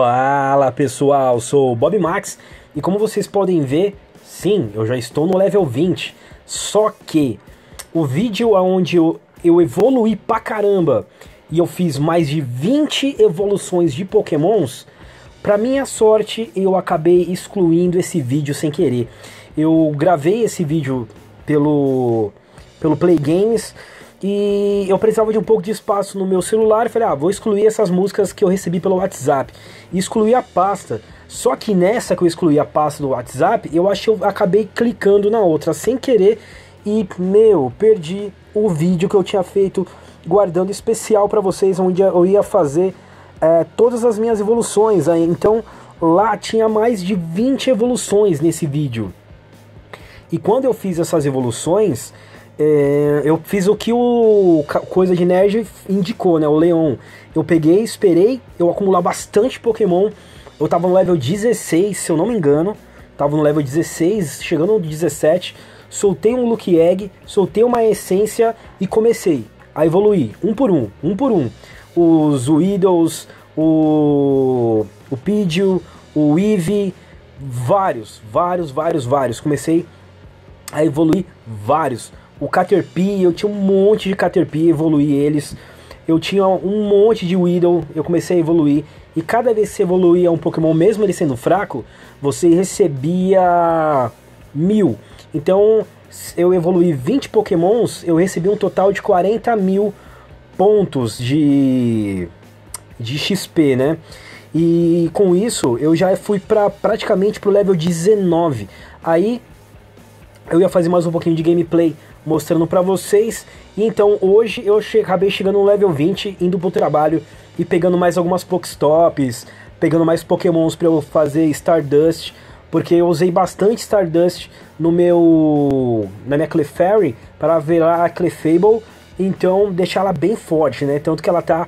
Fala pessoal, sou o Bob Max e como vocês podem ver, sim, eu já estou no level 20, só que o vídeo onde eu evoluí pra caramba e eu fiz mais de 20 evoluções de pokémons, pra minha sorte eu acabei excluindo esse vídeo sem querer. Eu gravei esse vídeo pelo Play Games e eu precisava de um pouco de espaço no meu celular e falei, ah, vou excluir essas músicas que eu recebi pelo WhatsApp, e excluí a pasta. Só que nessa que eu excluí a pasta do WhatsApp, eu acabei clicando na outra sem querer e, meu, perdi o vídeo que eu tinha feito guardando especial para vocês, onde eu ia fazer todas as minhas evoluções. Então lá tinha mais de 20 evoluções nesse vídeo, e quando eu fiz essas evoluções, eu fiz o que o Coisa de Nerd indicou, né, o Leon. Eu peguei, esperei eu acumular bastante Pokémon. Eu tava no level 16, se eu não me engano, tava no level 16, chegando no 17, soltei um Lucky Egg, soltei uma essência e comecei a evoluir, um por um. Os Weedles, o Pidgeot, o Eevee, vários, comecei a evoluir vários. O Caterpie, eu tinha um monte de Caterpie, evoluí eles. Eu tinha um monte de Weedle, eu comecei a evoluir. E cada vez que você evoluía um Pokémon, mesmo ele sendo fraco, você recebia 1000. Então, eu evoluí 20 Pokémons, eu recebi um total de 40.000 pontos de XP, né? E com isso, eu já fui praticamente pro level 19. Aí, eu ia fazer mais um pouquinho de gameplay mostrando pra vocês, e então hoje eu acabei chegando no level 20, indo pro trabalho e pegando mais algumas Pokestops, pegando mais Pokémons pra eu fazer Stardust, porque eu usei bastante Stardust na minha Clefairy para virar a Clefable, então deixar ela bem forte, né? Tanto que ela tá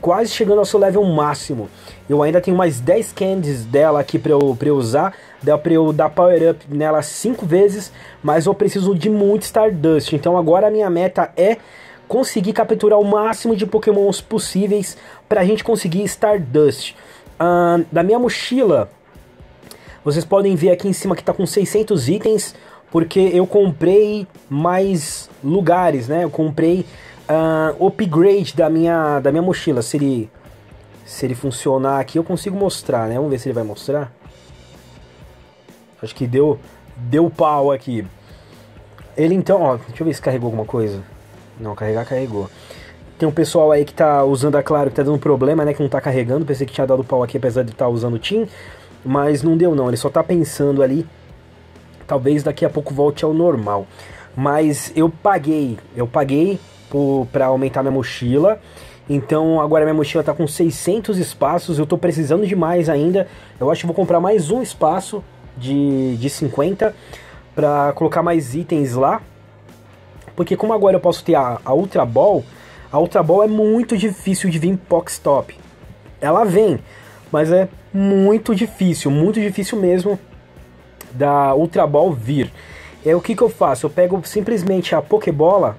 quase chegando ao seu level máximo. Eu ainda tenho mais 10 candies dela aqui pra eu usar. Dá pra eu dar power up nela 5 vezes, mas eu preciso de muito Stardust. Então agora a minha meta é conseguir capturar o máximo de Pokémons possíveis pra gente conseguir Stardust. Da minha mochila, vocês podem ver aqui em cima que tá com 600 itens, porque eu comprei mais lugares, né? Eu comprei upgrade da minha mochila. Se ele funcionar aqui, eu consigo mostrar, né? Vamos ver se ele vai mostrar. Acho que deu pau aqui. Ele então, ó, deixa eu ver se carregou alguma coisa. Não, carregou. Tem um pessoal aí que tá usando a Claro, que tá dando problema, né, que não tá carregando. Pensei que tinha dado pau aqui, apesar de estar usando o Tim, mas não deu não, ele só tá pensando ali. Talvez daqui a pouco volte ao normal. Mas eu paguei pra aumentar minha mochila. Então agora minha mochila tá com 600 espaços, eu tô precisando de mais ainda. Eu acho que vou comprar mais um espaço de 50 pra colocar mais itens lá, porque como agora eu posso ter a Ultra Ball. A Ultra Ball é muito difícil de vir em Pokestop. Ela vem, mas é muito difícil mesmo da Ultra Ball vir. É o que eu faço? Eu pego simplesmente a Pokébola,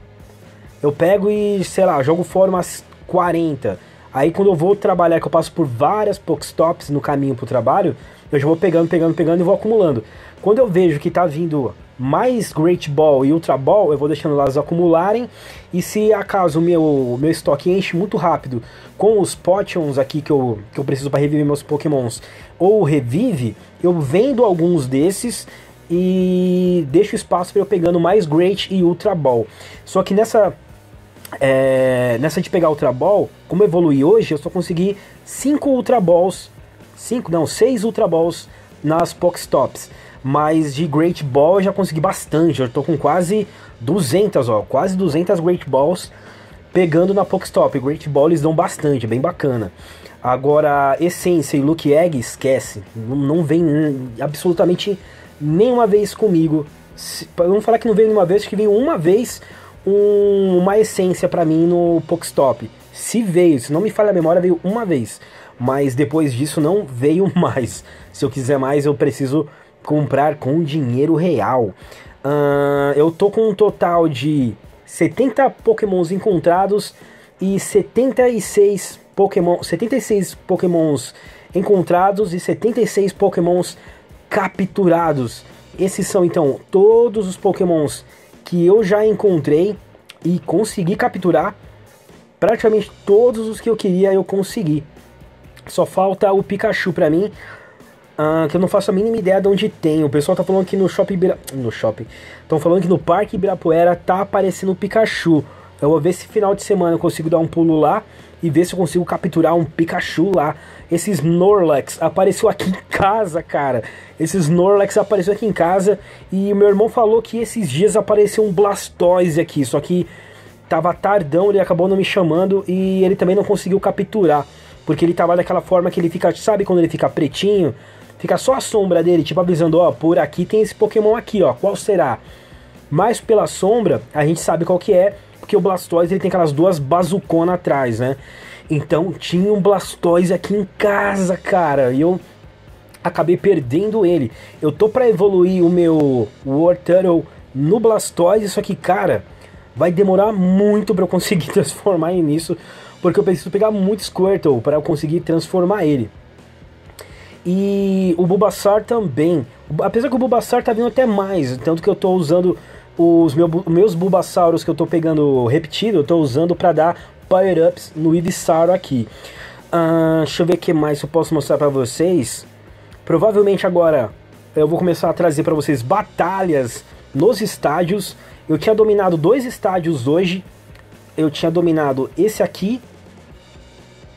eu pego e, sei lá, jogo fora umas 40. Aí quando eu vou trabalhar, que eu passo por várias Pokestops no caminho pro trabalho, eu já vou pegando e vou acumulando. Quando eu vejo que tá vindo mais Great Ball e Ultra Ball, eu vou deixando elas acumularem. E se acaso o meu estoque enche muito rápido com os Potions aqui que eu preciso para reviver meus Pokémons, ou revive, eu vendo alguns desses e deixo espaço para eu pegando mais Great e Ultra Ball. Só que nessa de pegar Ultra Ball, como eu evoluí hoje, eu só consegui 5 Ultra Balls, 6 Ultra Balls nas Pokestops, mas de Great Ball eu já consegui bastante. Eu tô com quase 200, ó, quase 200 Great Balls pegando na Pokestop. Great Ball eles dão bastante, bem bacana. Agora, essência e Lucky Egg, esquece, não vem absolutamente nenhuma vez comigo. Vamos falar que não veio nenhuma vez, acho que veio uma vez uma essência pra mim no Pokestop. Se veio, se não me falha a memória, veio uma vez, mas depois disso não veio mais. Se eu quiser mais, eu preciso comprar com dinheiro real. Eu tô com um total de 70 Pokémons encontrados e 76 Pokémons encontrados e 76 Pokémons capturados. Esses são então todos os Pokémons que eu já encontrei e consegui capturar. Praticamente todos os que eu queria eu consegui. Só falta o Pikachu pra mim, que eu não faço a mínima ideia de onde tem. O pessoal tá falando que no shopping estão falando que no Parque Ibirapuera tá aparecendo o Pikachu. Eu vou ver se final de semana eu consigo dar um pulo lá e ver se eu consigo capturar um Pikachu lá. Esse Snorlax apareceu aqui em casa, cara. Esse Snorlax apareceu aqui em casa e meu irmão falou que esses dias apareceu um Blastoise aqui. Só que tava tardão, ele acabou não me chamando e ele também não conseguiu capturar. Porque ele tava daquela forma que ele fica, sabe quando ele fica pretinho? Fica só a sombra dele, tipo avisando, ó, por aqui tem esse Pokémon aqui, ó, qual será? Mas pela sombra, a gente sabe qual que é, porque o Blastoise ele tem aquelas duas bazuconas atrás, né? Então tinha um Blastoise aqui em casa, cara, e eu acabei perdendo ele. Eu tô pra evoluir o meu War Turtle no Blastoise, só que, cara, vai demorar muito pra eu conseguir transformar ele nisso, porque eu preciso pegar muito Squirtle para eu conseguir transformar ele. E o Bulbasaur também. Apesar que o Bulbasaur tá vindo até mais, tanto que eu tô usando os meus Bulbasauros que eu tô pegando repetido, eu tô usando para dar power-ups no Ivysaur aqui. Deixa eu ver o que mais eu posso mostrar para vocês. Provavelmente agora eu vou começar a trazer para vocês batalhas nos estádios. Eu tinha dominado 2 estádios hoje. Eu tinha dominado esse aqui,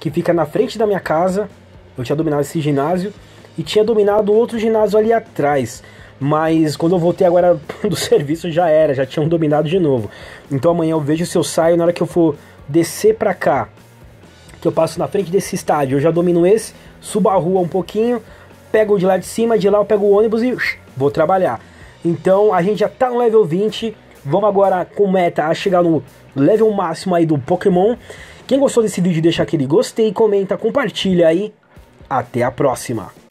que fica na frente da minha casa. Eu tinha dominado esse ginásio e tinha dominado outro ginásio ali atrás. Mas quando eu voltei agora do serviço já era, já tinham dominado de novo. Então amanhã eu vejo se eu saio, na hora que eu for descer pra cá, que eu passo na frente desse estádio, eu já domino esse, subo a rua um pouquinho, pego de lá de cima, de lá eu pego o ônibus e vou trabalhar. Então a gente já tá no level 20, vamos agora com meta a chegar no level máximo aí do Pokémon. Quem gostou desse vídeo deixa aquele gostei, comenta, compartilha aí. Até a próxima!